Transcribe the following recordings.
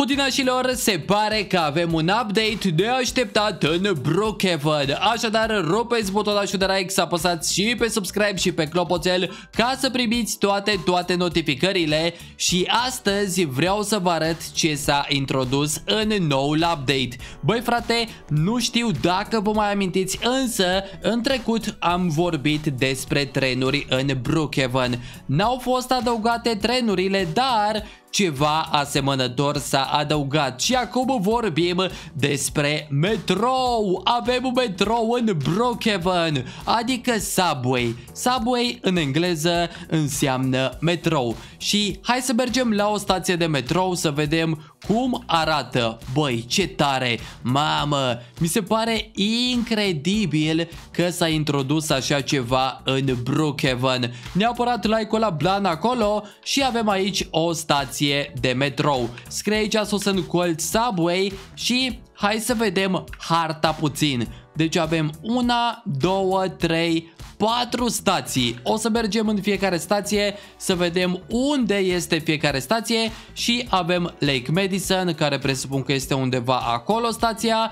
Hutinașilor, se pare că avem un update de așteptat în Brookhaven. Așadar, rupeți butonașul de like, să apăsați și pe subscribe și pe clopoțel ca să primiți toate notificările. Și astăzi vreau să vă arăt ce s-a introdus în noul update. Băi frate, nu știu dacă vă mai amintiți, însă în trecut am vorbit despre trenuri în Brookhaven. N-au fost adăugate trenurile, dar ceva asemănător s-a adăugat și acum vorbim despre metrou. Avem un metrou în Brookhaven, adică Subway. Subway în engleză înseamnă metrou. Și hai să mergem la o stație de metrou să vedem cum arată. Băi, ce tare! Mamă, mi se pare incredibil că s-a introdus așa ceva în Brookhaven. Neapărat like-ul la Blan acolo și avem aici o stație de metrou. Scrie aici sus în colț Subway și hai să vedem harta puțin. Deci avem 1, 2, 3, 4 stații. O să mergem în fiecare stație să vedem unde este fiecare stație și avem Lake Madison, care presupun că este undeva acolo stația.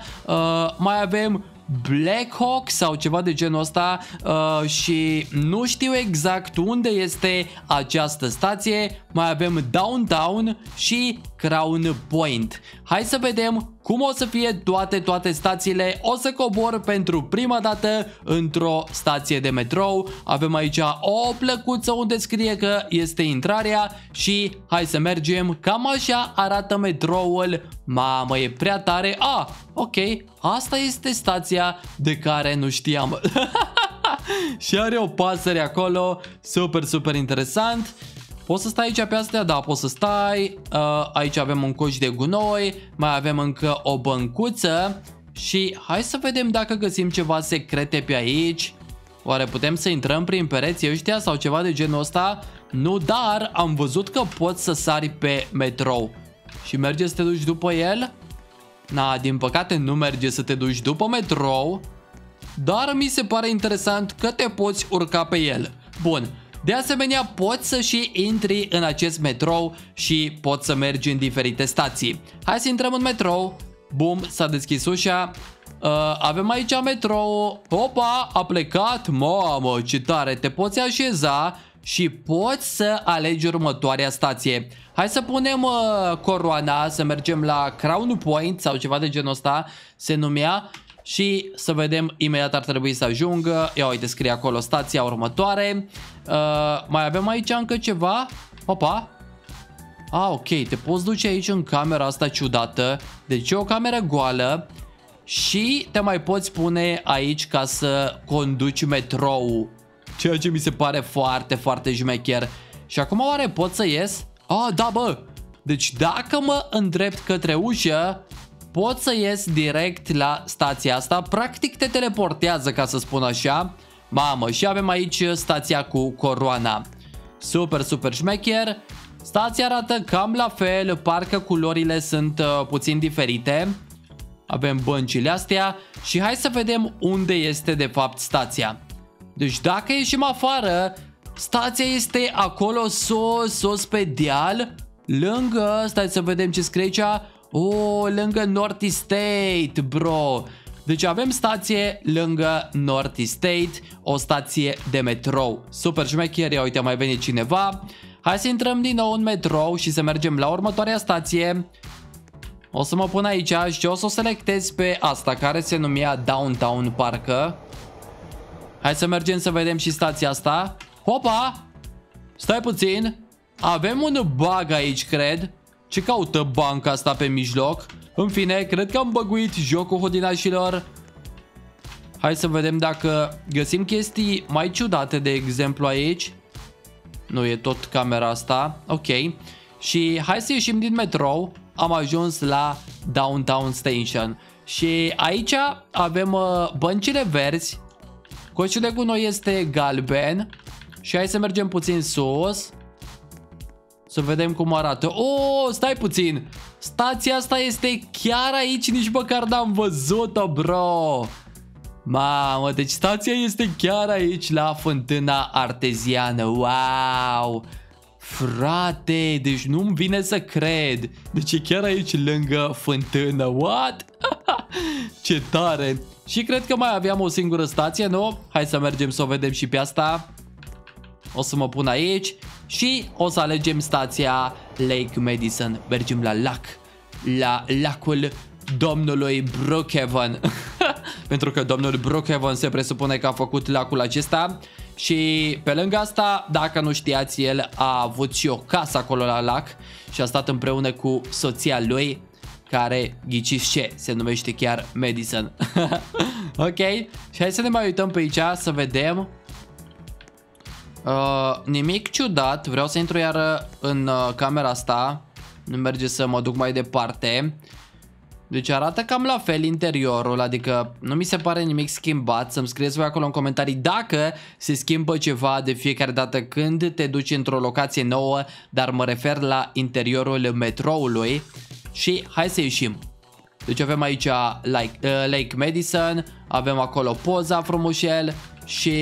Mai avem Blackhawk sau ceva de genul ăsta și nu știu exact unde este această stație. Mai avem Downtown și Crown Point. Hai să vedem cum o să fie toate stațiile. O să cobor pentru prima dată într-o stație de metrou. Avem aici o plăcuță unde scrie că este intrarea și hai să mergem. Cam așa arată metroul. Mamă, e prea tare. Ah, ok, asta este stația de care nu știam. Și are o pasăre acolo. Super interesant. Poți să stai aici pe astea? Da, poți să stai. Aici avem un coș de gunoi. Mai avem încă o băncuță. Și hai să vedem dacă găsim ceva secrete pe aici. Oare putem să intrăm prin pereții ăștia sau ceva de genul ăsta? Nu, dar am văzut că poți să sari pe metrou. Și merge să te duci după el? Na, din păcate nu merge să te duci după metrou. Dar mi se pare interesant că te poți urca pe el. Bun. De asemenea, poți să și intri în acest metrou și poți să mergi în diferite stații. Hai să intrăm în metrou. Bum, s-a deschis ușa. Avem aici metrou. Opa, a plecat. Mamă, ce tare. Te poți așeza și poți să alegi următoarea stație. Hai să punem coroana, să mergem la Crown Point sau ceva de genul ăsta se numea. Și să vedem, imediat ar trebui să ajungă. Ia uite, scrie acolo stația următoare. Mai avem aici încă ceva. Opa. Ah, ok, te poți duce aici în camera asta ciudată. Deci e o cameră goală. Și te mai poți pune aici ca să conduci metrou. Ceea ce mi se pare foarte șmecher. Și acum oare pot să ies? Ah, da bă. Deci dacă mă îndrept către ușă, pot să ies direct la stația asta. Practic te teleportează, ca să spun așa. Mamă, și avem aici stația cu coroana. Super șmecher. Stația arată cam la fel. Parcă culorile sunt puțin diferite. Avem băncile astea. Și hai să vedem unde este de fapt stația. Deci dacă ieșim afară, stația este acolo sus pe deal. Lângă, stai să vedem ce scrie aici. Oh, lângă North State, bro. Deci avem stație lângă North State, o stație de metrou. Super șmecher, ia uite, a mai venit cineva. Hai să intrăm din nou în metrou și să mergem la următoarea stație. O să mă pun aici și o să o selectez pe asta, care se numea Downtown parcă. Hai să mergem să vedem și stația asta. Opa! Stai puțin. Avem un bug aici, cred. Ce caută banca asta pe mijloc? În fine, cred că am băguit jocul, hodinașilor. Hai să vedem dacă găsim chestii mai ciudate, de exemplu aici. Nu, e tot camera asta. Ok. Și hai să ieșim din metrou. Am ajuns la Downtown Station. Și aici avem băncile verzi. Coșul de gunoi este galben. Și hai să mergem puțin sus. Să vedem cum arată. Oh, stai puțin. Stația asta este chiar aici. Nici măcar n-am văzut-o, bro. Mamă, deci stația este chiar aici, la fântâna arteziană. Wow. Frate, deci nu-mi vine să cred. Deci e chiar aici lângă fântână. What? Ce tare. Și cred că mai aveam o singură stație, nu? Hai să mergem să o vedem și pe asta. O să mă pun aici și o să alegem stația Lake Madison. Mergem la lac. La lacul domnului Brookhaven. Pentru că domnul Brookhaven se presupune că a făcut lacul acesta. Și pe lângă asta, dacă nu știați, el a avut și o casă acolo la lac și a stat împreună cu soția lui, care, ghiciți ce, se numește chiar Madison. Ok, și hai să ne mai uităm pe aici, să vedem. Nimic ciudat, vreau să intru iară în camera asta. Nu merge să mă duc mai departe. Deci arată cam la fel interiorul, adică nu mi se pare nimic schimbat. Să-mi scrieți voi acolo în comentarii dacă se schimbă ceva de fiecare dată când te duci într-o locație nouă, dar mă refer la interiorul metroului. Și hai să ieșim. Deci avem aici Lake Madison, avem acolo poza frumușel și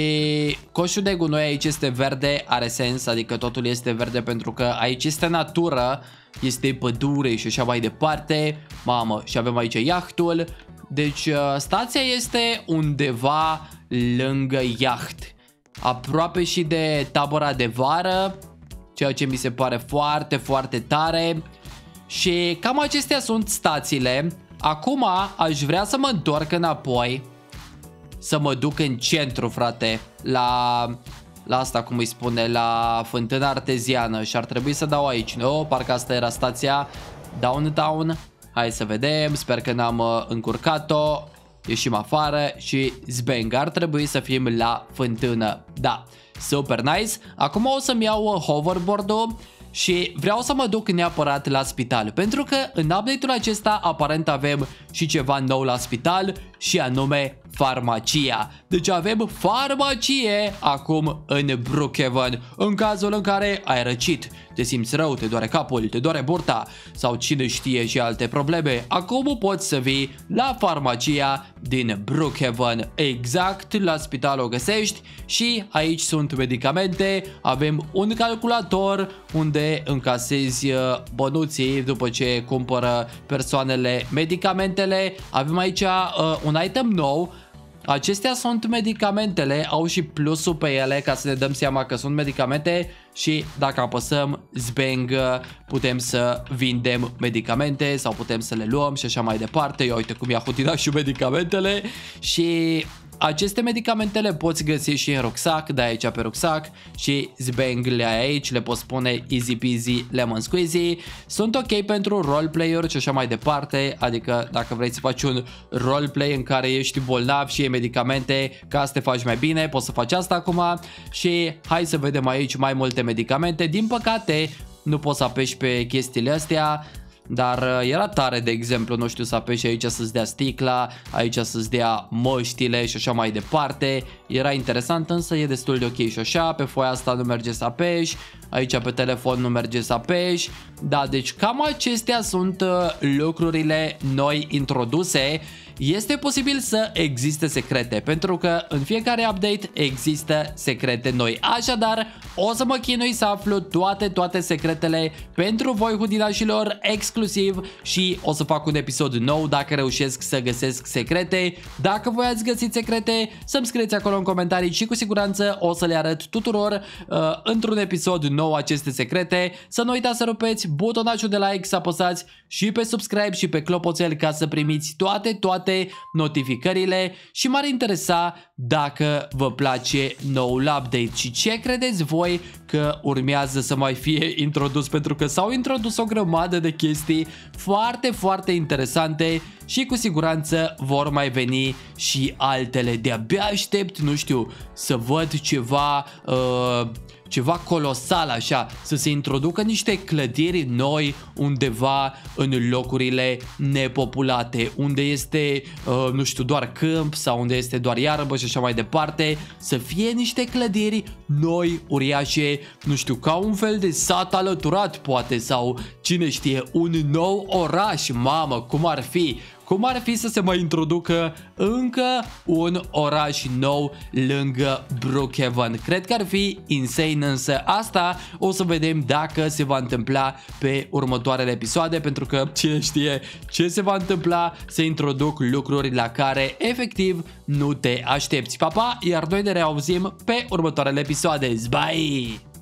coșul de gunoi aici este verde, are sens, adică totul este verde pentru că aici este natură, este pădure și așa mai departe. Mamă, și avem aici iahtul. Deci stația este undeva lângă iaht, aproape și de tabăra de vară, ceea ce mi se pare foarte, foarte tare. Și cam acestea sunt stațiile. Acum aș vrea să mă întorc înapoi, să mă duc în centru, frate, la asta, cum îi spune, la fântâna arteziană. Și ar trebui să dau aici, nu? Parcă asta era stația Downtown. Hai să vedem, sper că n-am încurcat-o. Ieșim afară și zbang, ar trebui să fim la fântână. Da, super nice. Acum o să-mi iau hoverboard-ul și vreau să mă duc neapărat la spital, pentru că în update-ul acesta aparent avem și ceva nou la spital, și anume farmacia. Deci avem farmacie acum în Brookhaven, în cazul în care ai răcit, te simți rău, te doare capul, te doare burta sau cine știe și alte probleme. Acum poți să vii la farmacia din Brookhaven. Exact, la spital o găsești și aici sunt medicamente. Avem un calculator unde încasezi bănuții după ce cumpără persoanele medicamentele. Avem aici un item nou. Acestea sunt medicamentele, au și plusul pe ele ca să ne dăm seama că sunt medicamente și dacă apăsăm zbang putem să vindem medicamente sau putem să le luăm și așa mai departe. Ia uite cum i-a hotidat și medicamentele. Și aceste medicamentele poți găsi și în rucsac, dai aici pe rucsac și zbang le ai aici, le poți pune easy peasy lemon squeezy. Sunt ok pentru roleplay-uri și așa mai departe, adică dacă vrei să faci un roleplay în care ești bolnav și iei medicamente ca să te faci mai bine, poți să faci asta acum. Și hai să vedem aici mai multe medicamente. Din păcate nu poți să apeși pe chestiile astea, dar era tare, de exemplu, nu știu, să apeși aici să-ți dea sticla, aici să-ți dea măștile și așa mai departe. Era interesant, însă e destul de ok și așa. Pe foaia asta nu merge să apeși, aici pe telefon nu merge să apeși. Da, deci cam acestea sunt lucrurile noi introduse. Este posibil să existe secrete, pentru că în fiecare update există secrete noi. Așadar, o să mă chinui să aflu toate secretele pentru voi, hudinașilor, exclusiv, și o să fac un episod nou dacă reușesc să găsesc secrete. Dacă voi ați găsit secrete, să-mi scrieți acolo în comentarii și cu siguranță o să le arăt tuturor într-un episod nou aceste secrete. Să nu uitați să rupeți butonașul de like, să apăsați și pe subscribe și pe clopoțel ca să primiți toate notificările. Și m-ar interesa dacă vă place noul update și ce credeți voi că urmează să mai fie introdus, pentru că s-au introdus o grămadă de chestii foarte, foarte interesante și cu siguranță vor mai veni și altele. De-abia aștept, nu știu, să văd ceva colosal așa, să se introducă niște clădiri noi undeva în locurile nepopulate, unde este, nu știu, doar câmp sau unde este doar iarbă și așa mai departe, să fie niște clădiri noi, uriașe, nu știu, ca un fel de sat alăturat poate, sau cine știe, un nou oraș. Mamă, cum ar fi? cum ar fi să se mai introducă încă un oraș nou lângă Brookhaven. Cred că ar fi insane, însă asta o să vedem dacă se va întâmpla pe următoarele episoade, pentru că cine știe ce se va întâmpla, se introduc lucruri la care efectiv nu te aștepți. Pa, pa, iar noi ne reauzim pe următoarele episoade. Bye!